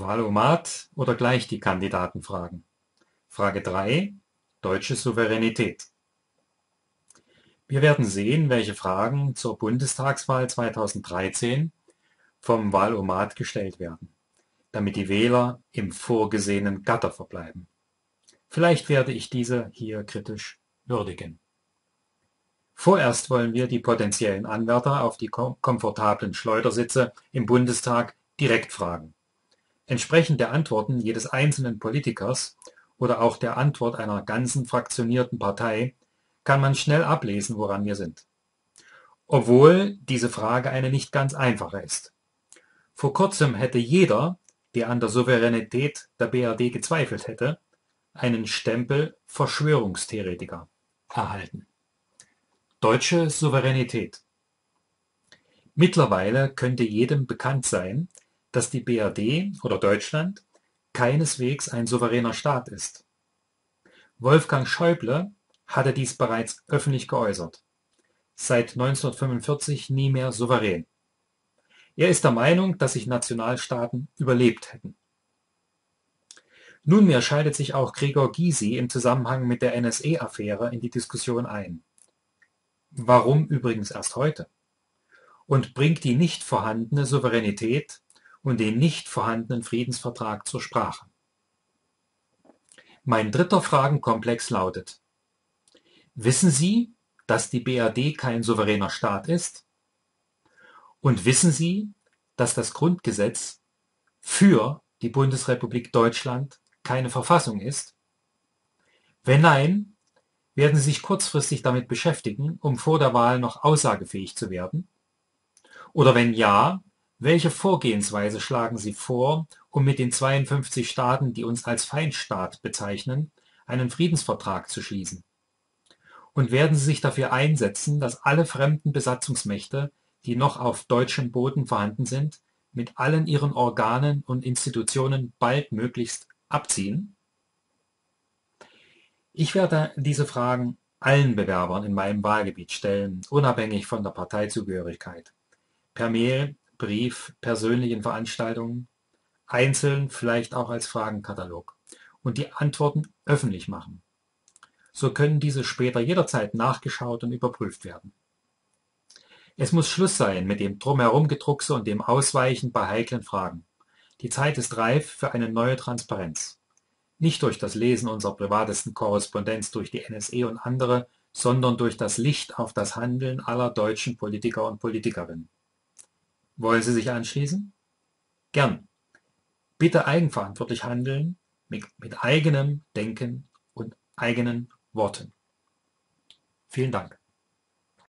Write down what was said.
Wahl-O-Mat oder gleich die Kandidaten fragen? Frage 3. Deutsche Souveränität. Wir werden sehen, welche Fragen zur Bundestagswahl 2013 vom Wahl-O-Mat gestellt werden, damit die Wähler im vorgesehenen Gatter verbleiben. Vielleicht werde ich diese hier kritisch würdigen. Vorerst wollen wir die potenziellen Anwärter auf die komfortablen Schleudersitze im Bundestag direkt fragen. Entsprechend der Antworten jedes einzelnen Politikers oder auch der Antwort einer ganzen fraktionierten Partei kann man schnell ablesen, woran wir sind. Obwohl diese Frage eine nicht ganz einfache ist. Vor kurzem hätte jeder, der an der Souveränität der BRD gezweifelt hätte, einen Stempel Verschwörungstheoretiker erhalten. Deutsche Souveränität. Mittlerweile könnte jedem bekannt sein, dass die BRD oder Deutschland keineswegs ein souveräner Staat ist. Wolfgang Schäuble hatte dies bereits öffentlich geäußert. Seit 1945 nie mehr souverän. Er ist der Meinung, dass sich Nationalstaaten überlebt hätten. Nunmehr schaltet sich auch Gregor Gysi im Zusammenhang mit der NSA-Affäre in die Diskussion ein. Warum übrigens erst heute? Und bringt die nicht vorhandene Souveränität und den nicht vorhandenen Friedensvertrag zur Sprache. Mein dritter Fragenkomplex lautet: Wissen Sie, dass die BRD kein souveräner Staat ist? Und wissen Sie, dass das Grundgesetz für die Bundesrepublik Deutschland keine Verfassung ist? Wenn nein, werden Sie sich kurzfristig damit beschäftigen, um vor der Wahl noch aussagefähig zu werden? Oder wenn ja, welche Vorgehensweise schlagen Sie vor, um mit den 52 Staaten, die uns als Feindstaat bezeichnen, einen Friedensvertrag zu schließen? Und werden Sie sich dafür einsetzen, dass alle fremden Besatzungsmächte, die noch auf deutschem Boden vorhanden sind, mit allen ihren Organen und Institutionen baldmöglichst abziehen? Ich werde diese Fragen allen Bewerbern in meinem Wahlgebiet stellen, unabhängig von der Parteizugehörigkeit. Per Mail, Brief, persönlichen Veranstaltungen, einzeln vielleicht auch als Fragenkatalog und die Antworten öffentlich machen. So können diese später jederzeit nachgeschaut und überprüft werden. Es muss Schluss sein mit dem Drumherumgedruckse und dem Ausweichen bei heiklen Fragen. Die Zeit ist reif für eine neue Transparenz. Nicht durch das Lesen unserer privatesten Korrespondenz durch die NSA und andere, sondern durch das Licht auf das Handeln aller deutschen Politiker und Politikerinnen. Wollen Sie sich anschließen? Gern. Bitte eigenverantwortlich handeln, mit eigenem Denken und eigenen Worten. Vielen Dank.